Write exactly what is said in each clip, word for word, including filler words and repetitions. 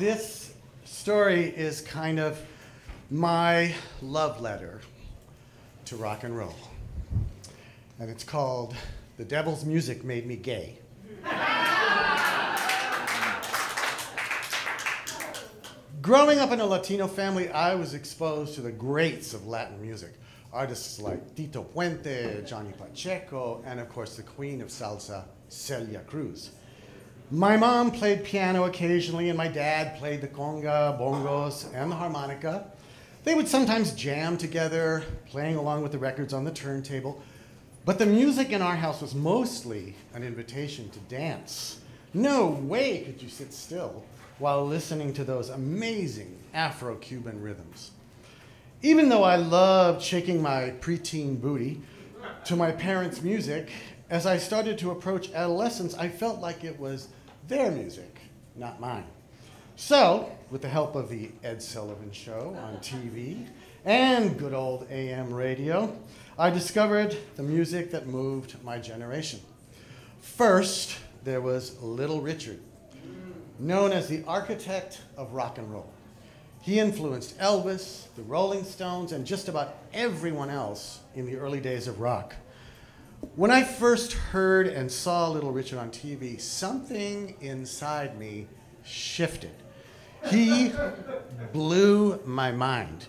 this story is kind of my love letter to rock and roll. And it's called The Devil's Music Made Me Gay. Growing up in a Latino family, I was exposed to the greats of Latin music. Artists like Tito Puente, Johnny Pacheco, and of course the queen of salsa, Celia Cruz. My mom played piano occasionally, and my dad played the conga, bongos, and the harmonica. They would sometimes jam together, playing along with the records on the turntable. But the music in our house was mostly an invitation to dance. No way could you sit still while listening to those amazing Afro-Cuban rhythms. Even though I loved shaking my preteen booty to my parents' music, as I started to approach adolescence, I felt like it was their music, not mine. So, with the help of the Ed Sullivan Show on T V and good old A M radio, I discovered the music that moved my generation. First, there was Little Richard, known as the architect of rock and roll. He influenced Elvis, the Rolling Stones, and just about everyone else in the early days of rock. When I first heard and saw Little Richard on T V, something inside me shifted. He blew my mind.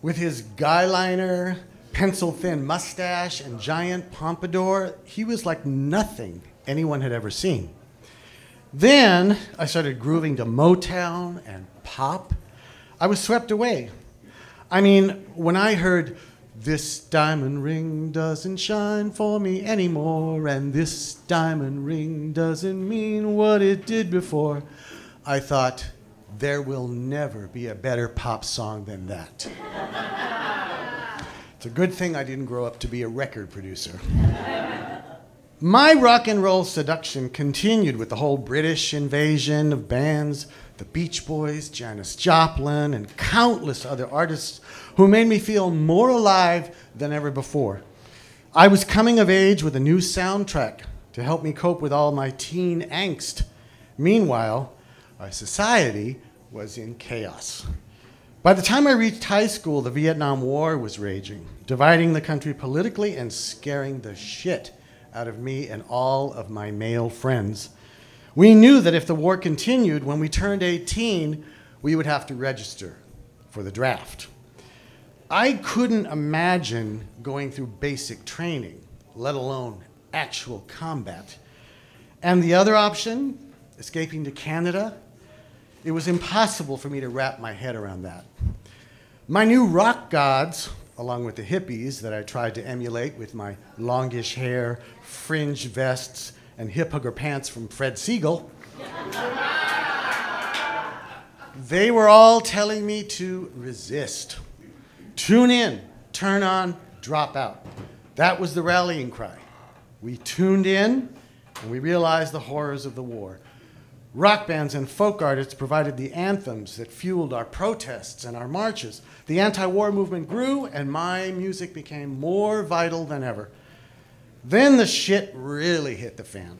With his guyliner, pencil-thin mustache, and giant pompadour, he was like nothing anyone had ever seen. Then I started grooving to Motown and pop. I was swept away. I mean, when I heard, "This diamond ring doesn't shine for me anymore, and this diamond ring doesn't mean what it did before," I thought, there will never be a better pop song than that. It's a good thing I didn't grow up to be a record producer. My rock and roll seduction continued with the whole British invasion of bands, the Beach Boys, Janis Joplin, and countless other artists who made me feel more alive than ever before. I was coming of age with a new soundtrack to help me cope with all my teen angst. Meanwhile, our society was in chaos. By the time I reached high school, the Vietnam War was raging, dividing the country politically and scaring the shit out of me and all of my male friends. We knew that if the war continued, when we turned eighteen, we would have to register for the draft. I couldn't imagine going through basic training, let alone actual combat. And the other option, escaping to Canada, it was impossible for me to wrap my head around that. My new rock gods, along with the hippies that I tried to emulate with my longish hair, fringe vests, and hip hugger pants from Fred Siegel, they were all telling me to resist. Tune in, turn on, drop out. That was the rallying cry. We tuned in, and we realized the horrors of the war. Rock bands and folk artists provided the anthems that fueled our protests and our marches. The anti-war movement grew, and my music became more vital than ever. Then the shit really hit the fan.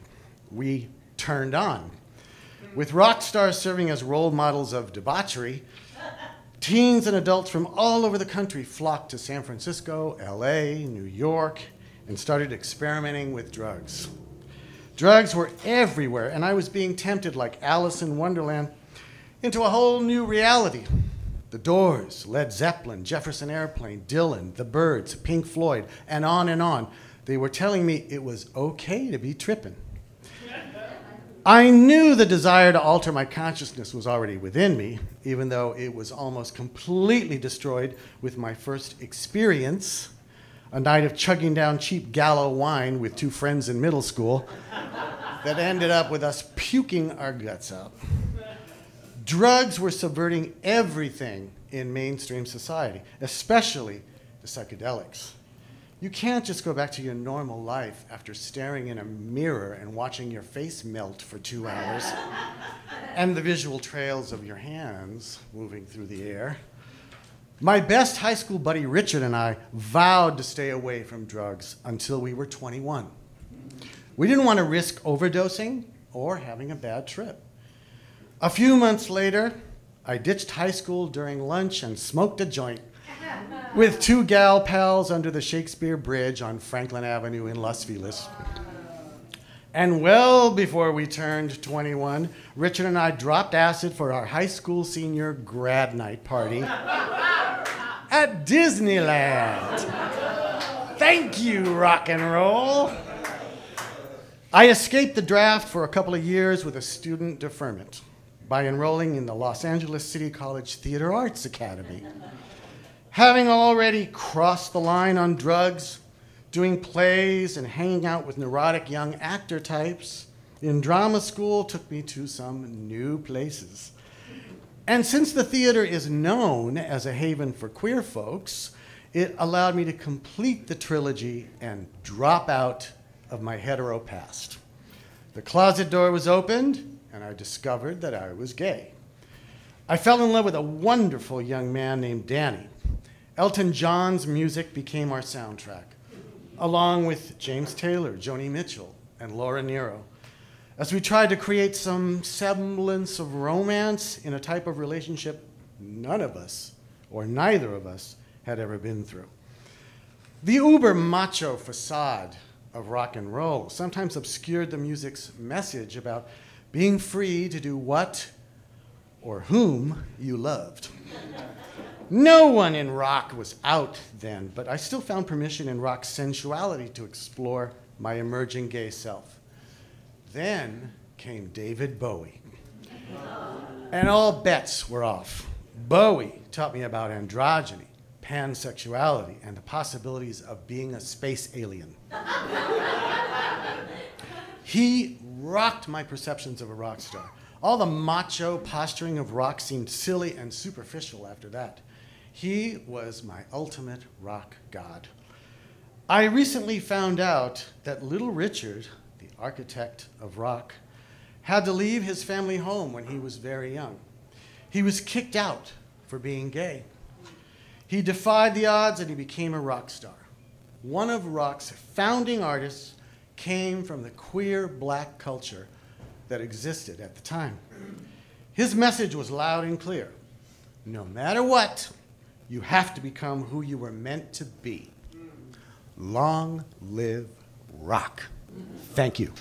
We turned on. With rock stars serving as role models of debauchery, teens and adults from all over the country flocked to San Francisco, L A, New York, and started experimenting with drugs. Drugs were everywhere, and I was being tempted, like Alice in Wonderland, into a whole new reality. The Doors, Led Zeppelin, Jefferson Airplane, Dylan, The Birds, Pink Floyd, and on and on. They were telling me it was okay to be tripping. I knew the desire to alter my consciousness was already within me, even though it was almost completely destroyed with my first experience, a night of chugging down cheap Gallo wine with two friends in middle school that ended up with us puking our guts out. Drugs were subverting everything in mainstream society, especially the psychedelics. You can't just go back to your normal life after staring in a mirror and watching your face melt for two hours and the visual trails of your hands moving through the air. My best high school buddy Richard and I vowed to stay away from drugs until we were twenty-one. We didn't want to risk overdosing or having a bad trip. A few months later, I ditched high school during lunch and smoked a joint with two gal pals under the Shakespeare Bridge on Franklin Avenue in Los Feliz. And well before we turned twenty-one, Richard and I dropped acid for our high school senior grad night party at Disneyland. Thank you, rock and roll. I escaped the draft for a couple of years with a student deferment by enrolling in the Los Angeles City College Theater Arts Academy. Having already crossed the line on drugs, doing plays and hanging out with neurotic young actor types in drama school took me to some new places. And since the theater is known as a haven for queer folks, it allowed me to complete the trilogy and drop out of my hetero past. The closet door was opened, and I discovered that I was gay. I fell in love with a wonderful young man named Danny. Elton John's music became our soundtrack, along with James Taylor, Joni Mitchell, and Laura Nero, as we tried to create some semblance of romance in a type of relationship none of us, or neither of us, had ever been through. The uber macho facade of rock and roll sometimes obscured the music's message about being free to do what or whom you loved. No one in rock was out then, but I still found permission in rock sensuality to explore my emerging gay self. Then came David Bowie. And all bets were off. Bowie taught me about androgyny, pansexuality, and the possibilities of being a space alien. He rocked my perceptions of a rock star. All the macho posturing of rock seemed silly and superficial after that. He was my ultimate rock god. I recently found out that Little Richard, the architect of rock, had to leave his family home when he was very young. He was kicked out for being gay. He defied the odds and he became a rock star. One of rock's founding artists came from the queer black culture that existed at the time. His message was loud and clear. No matter what, you have to become who you were meant to be. Long live rock. Thank you.